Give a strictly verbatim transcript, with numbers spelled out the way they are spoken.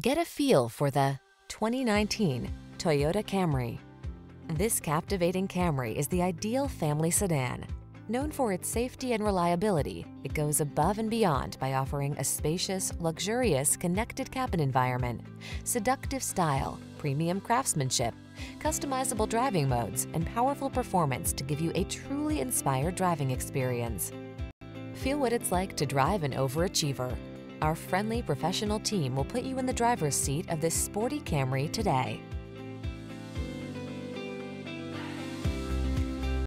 Get a feel for the twenty nineteen Toyota Camry. This captivating Camry is the ideal family sedan. Known for its safety and reliability, it goes above and beyond by offering a spacious, luxurious, connected cabin environment, seductive style, premium craftsmanship, customizable driving modes, and powerful performance to give you a truly inspired driving experience. Feel what it's like to drive an overachiever. Our friendly professional team will put you in the driver's seat of this sporty Camry today.